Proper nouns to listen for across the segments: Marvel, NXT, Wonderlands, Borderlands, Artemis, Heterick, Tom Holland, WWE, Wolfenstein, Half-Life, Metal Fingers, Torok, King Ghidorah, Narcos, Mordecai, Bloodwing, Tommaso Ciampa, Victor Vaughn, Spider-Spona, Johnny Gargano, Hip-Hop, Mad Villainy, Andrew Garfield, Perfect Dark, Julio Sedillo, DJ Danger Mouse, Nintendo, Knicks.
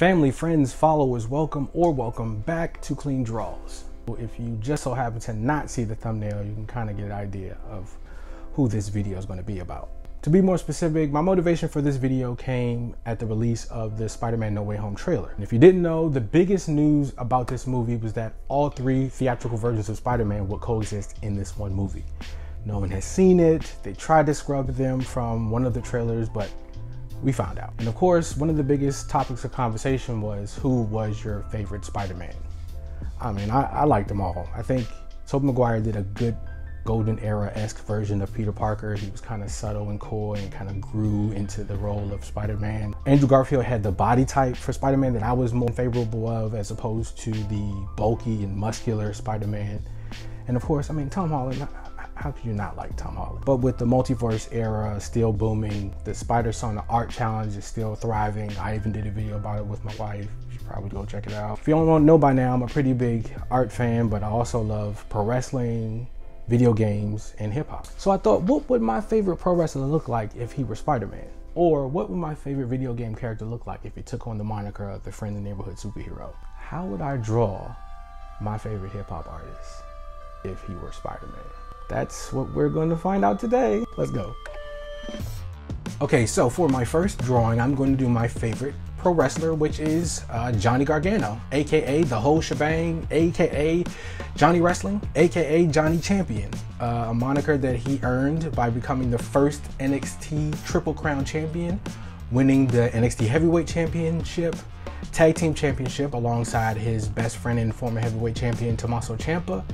Family, friends, followers, welcome or welcome back to Clean Draws. If you just so happen to not see the thumbnail, you can kind of get an idea of who this video is going to be about. To be more specific, my motivation for this video came at the release of the Spider-Man No Way Home trailer. And if you didn't know, the biggest news about this movie was that all three theatrical versions of Spider-Man would coexist in this one movie. No one has seen it. They tried to scrub them from one of the trailers, but we found out. And of course, one of the biggest topics of conversation was who was your favorite Spider-Man? I mean, I liked them all. I think Tobey Maguire did a good golden era-esque version of Peter Parker. He was kind of subtle and coy and kind of grew into the role of Spider-Man. Andrew Garfield had the body type for Spider-Man that I was more favorable of as opposed to the bulky and muscular Spider-Man. And of course, I mean, Tom Holland, how could you not like Tom Holland? But with the multiverse era still booming, the Spider-Sona art challenge is still thriving. I even did a video about it with my wife. You should probably go check it out. If you don't know by now, I'm a pretty big art fan, but I also love pro wrestling, video games, and hip hop. So I thought, what would my favorite pro wrestler look like if he were Spider-Man? Or what would my favorite video game character look like if he took on the moniker of the friendly neighborhood superhero? How would I draw my favorite hip hop artist if he were Spider-Man? That's what we're going to find out today. Let's go. Okay, so for my first drawing, I'm going to do my favorite pro wrestler, which is Johnny Gargano, AKA the whole shebang, AKA Johnny Wrestling, AKA Johnny Champion, a moniker that he earned by becoming the first NXT Triple Crown champion, winning the NXT Heavyweight Championship, Tag Team Championship alongside his best friend and former heavyweight champion, Tommaso Ciampa,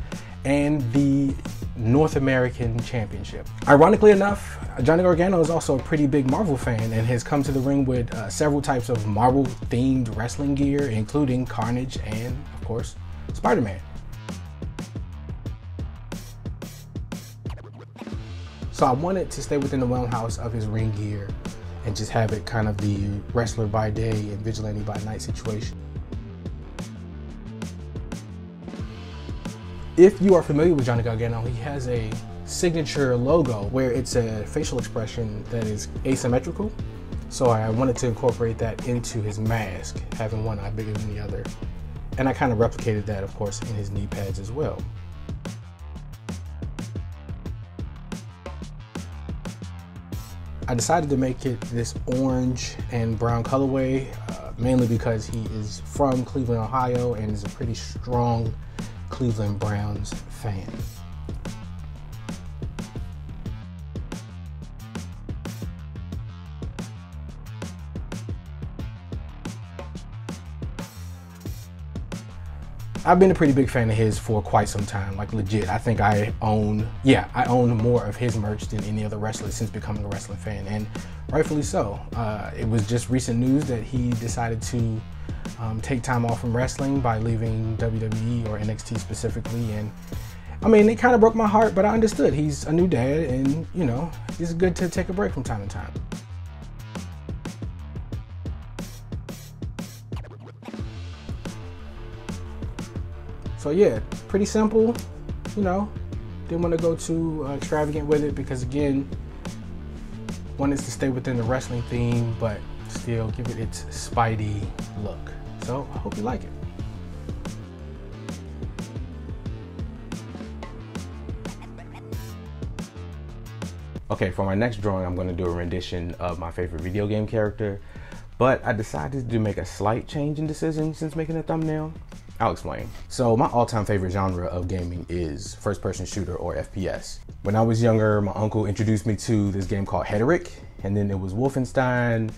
and the North American Championship. Ironically enough, Johnny Gargano is also a pretty big Marvel fan and has come to the ring with several types of Marvel themed wrestling gear, including Carnage and of course Spider-Man. So I wanted to stay within the wheelhouse of his ring gear and just have it kind of the wrestler by day and vigilante by night situation. If you are familiar with Johnny Gargano, he has a signature logo where it's a facial expression that is asymmetrical. So I wanted to incorporate that into his mask, having one eye bigger than the other. And I kind of replicated that, of course, in his knee pads as well. I decided to make it this orange and brown colorway, mainly because he is from Cleveland, Ohio, and is a pretty strong Cleveland Browns fan. I've been a pretty big fan of his for quite some time, like legit. I think I own more of his merch than any other wrestler since becoming a wrestling fan, and rightfully so. It was just recent news that he decided to take time off from wrestling by leaving WWE or NXT specifically, and I mean, it kind of broke my heart, but I understood. He's a new dad, and you know, it's good to take a break from time to time. So yeah, pretty simple, you know, didn't want to go too extravagant with it because again, wanted to stay within the wrestling theme, but still give it its Spidey look. So I hope you like it. Okay, for my next drawing, I'm going to do a rendition of my favorite video game character, but I decided to make a slight change in decision since making a thumbnail. I'll explain. So my all-time favorite genre of gaming is first-person shooter or FPS. When I was younger, my uncle introduced me to this game called Heterick, and then it was Wolfenstein,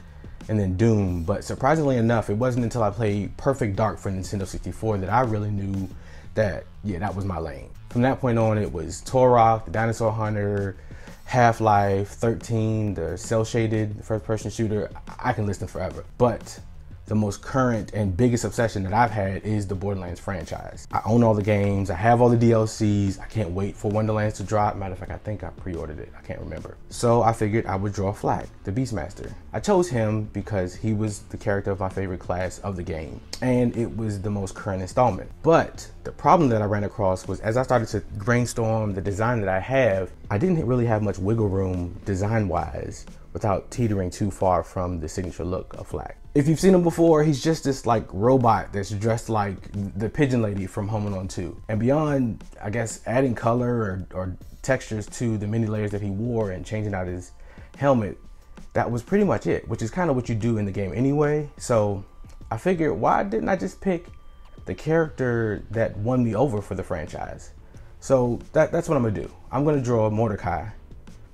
and then Doom, but surprisingly enough, it wasn't until I played Perfect Dark for Nintendo 64 that I really knew that, yeah, that was my lane. From that point on, it was Torok, the Dinosaur Hunter, Half-Life, 13, the cel-shaded first-person shooter. I can list them forever. But the most current and biggest obsession that I've had is the Borderlands franchise. I own all the games, I have all the DLCs, I can't wait for Wonderlands to drop. Matter of fact, I think I pre-ordered it, I can't remember. So I figured I would draw Flag, the Beastmaster. I chose him because he was the character of my favorite class of the game, and it was the most current installment. But the problem that I ran across was as I started to brainstorm the design that I have, I didn't really have much wiggle room design-wise without teetering too far from the signature look of Flag. If you've seen him before, he's just this like robot that's dressed like the pigeon lady from Home Alone 2. And beyond, I guess, adding color or textures to the many layers that he wore and changing out his helmet, that was pretty much it, which is kind of what you do in the game anyway. So I figured, why didn't I just pick the character that won me over for the franchise? So that's what I'm gonna do. I'm gonna draw Mordecai,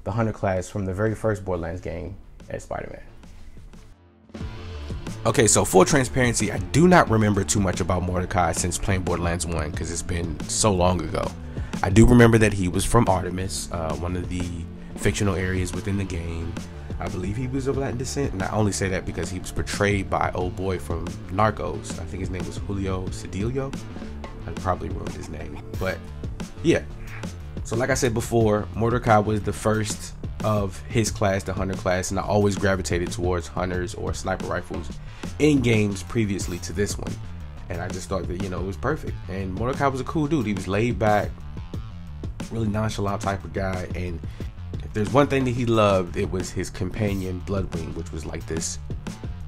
the Hunter class from the very first Borderlands game, as Spider-Man. Okay, so full transparency, I do not remember too much about Mordecai since playing Borderlands 1 because it's been so long ago. I do remember that he was from Artemis, one of the fictional areas within the game. I believe he was of Latin descent, and I only say that because he was portrayed by old boy from Narcos. I think his name was Julio Sedillo. I probably ruined his name, but yeah. So like I said before, Mordecai was the first of his class, the Hunter class, and I always gravitated towards Hunters or sniper rifles in games previously to this one. And I just thought that, you know, it was perfect. And Mordecai was a cool dude. He was laid back, really nonchalant type of guy. And if there's one thing that he loved, it was his companion Bloodwing, which was like this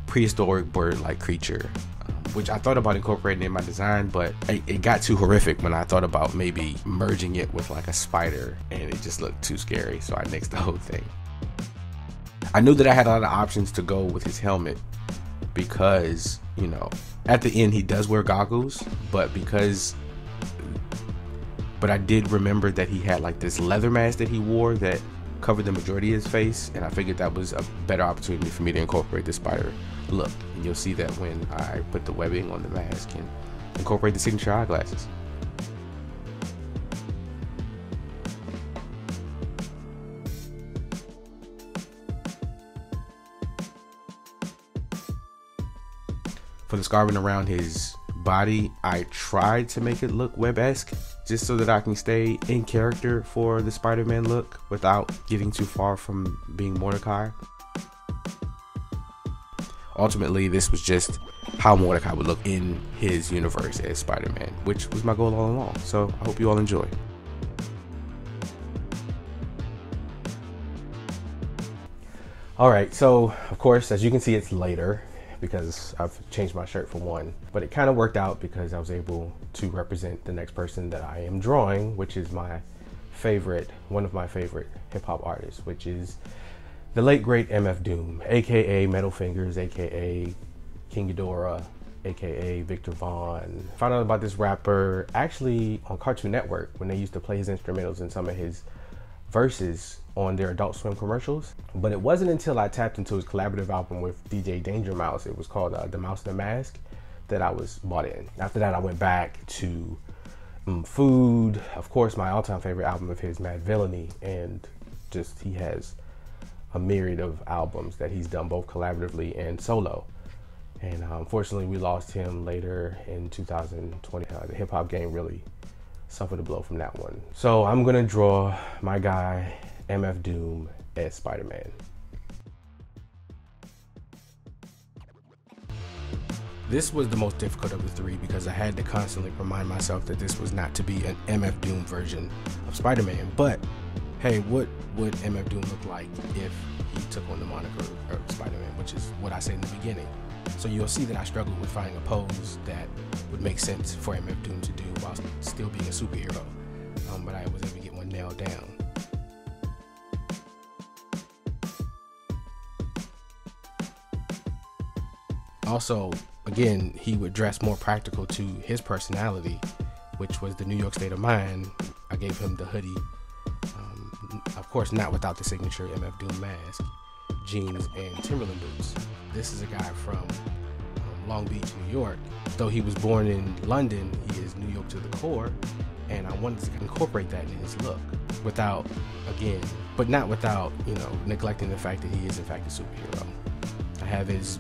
prehistoric bird-like creature, which I thought about incorporating in my design, but it got too horrific when I thought about maybe merging it with like a spider, and it just looked too scary, so I nixed the whole thing. I knew that I had a lot of options to go with his helmet because, you know, at the end he does wear goggles, but I did remember that he had like this leather mask that he wore that covered the majority of his face, and I figured that was a better opportunity for me to incorporate the spider look. And you'll see that when I put the webbing on the mask and incorporate the signature eyeglasses. For the scarving around his body, I tried to make it look web-esque just so that I can stay in character for the Spider-Man look without getting too far from being Mordecai. Ultimately, this was just how Mordecai would look in his universe as Spider-Man, which was my goal all along. So I hope you all enjoy. All right, so of course, as you can see, it's later because I've changed my shirt for one, but it kind of worked out because I was able to represent the next person that I am drawing, which is my favorite, one of my favorite hip hop artists, which is the late great MF Doom, AKA Metal Fingers, AKA King Ghidorah, AKA Victor Vaughn. Found out about this rapper actually on Cartoon Network when they used to play his instrumentals in some of his verses on their Adult Swim commercials. But it wasn't until I tapped into his collaborative album with DJ Danger Mouse, it was called The Mouse and the Mask, that I was bought in. After that, I went back to Food, of course, my all-time favorite album of his, Mad Villainy, and just he has a myriad of albums that he's done both collaboratively and solo. And unfortunately, we lost him later in 2020. The hip hop game really suffered a blow from that one. So I'm gonna draw my guy, MF Doom, as Spider-Man. This was the most difficult of the three because I had to constantly remind myself that this was not to be an MF Doom version of Spider-Man, but hey, what would MF Doom look like if he took on the moniker of Spider-Man, which is what I said in the beginning. So you'll see that I struggled with finding a pose that would make sense for MF Doom to do while still being a superhero, but I was able to get one nailed down. Also, again, he would dress more practical to his personality, which was the New York state of mind. I gave him the hoodie. Of course, not without the signature MF Doom mask, jeans, and Timberland boots. This is a guy from Long Beach, New York. Though he was born in London, he is New York to the core, and I wanted to incorporate that in his look without, again, but not without, you know, neglecting the fact that he is in fact a superhero. I have his,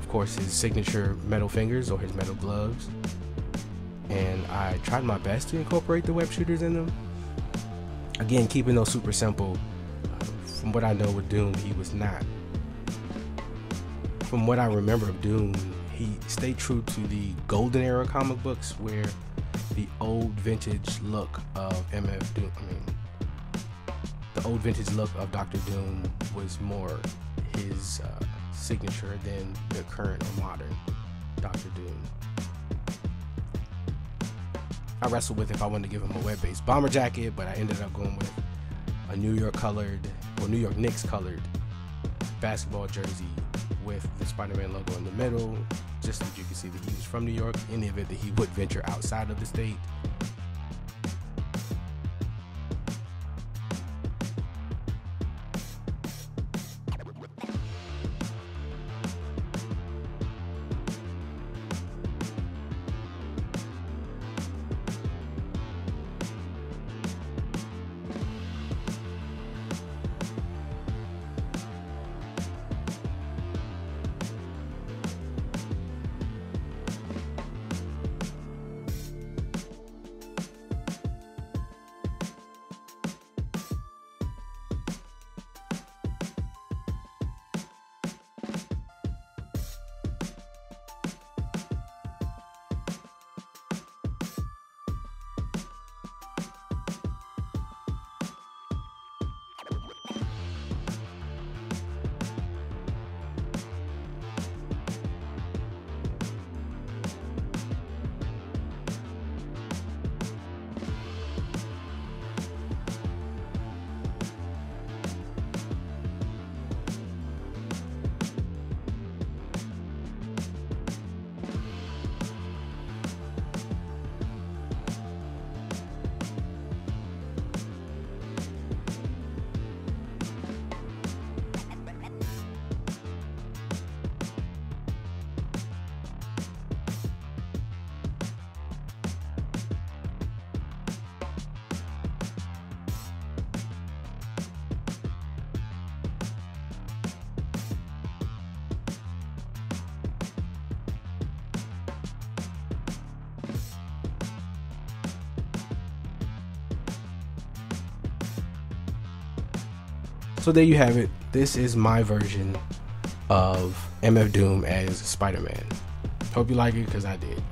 of course, his signature metal fingers or his metal gloves, and I tried my best to incorporate the web shooters in them. Again, keeping those super simple. From what I know with Doom, he was not. From what I remember of Doom, he stayed true to the golden era comic books where the old vintage look of MF Doom, the old vintage look of Dr. Doom was more his signature than the current or modern Dr. Doom. I wrestled with if I wanted to give him a web-based bomber jacket, but I ended up going with a New York Knicks colored basketball jersey with the Spider-Man logo in the middle, just so that you can see that he was from New York, in the event that he would venture outside of the state. So there you have it. This is my version of MF Doom as Spider-Man. Hope you like it, because I did.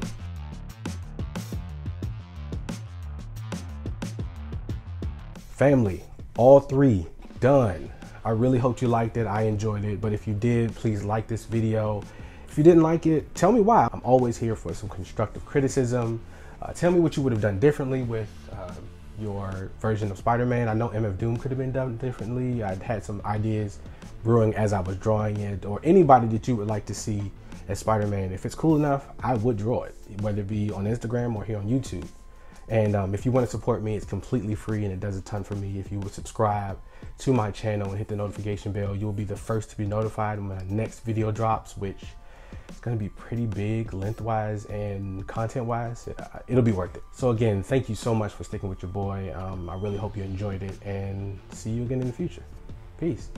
Family, all three done. I really hope you liked it. I enjoyed it. But if you did, please like this video. If you didn't like it, tell me why. I'm always here for some constructive criticism. Tell me what you would have done differently with your version of Spider-Man. I know MF Doom could have been done differently. I'd had some ideas brewing as I was drawing it, or anybody that you would like to see as Spider-Man. If it's cool enough, I would draw it, whether it be on Instagram or here on YouTube. And if you want to support me, it's completely free and it does a ton for me. If you would subscribe to my channel and hit the notification bell, you'll be the first to be notified when my next video drops, which it's going to be pretty big lengthwise and content-wise. It'll be worth it. So again, thank you so much for sticking with your boy. I really hope you enjoyed it, and see you again in the future. Peace.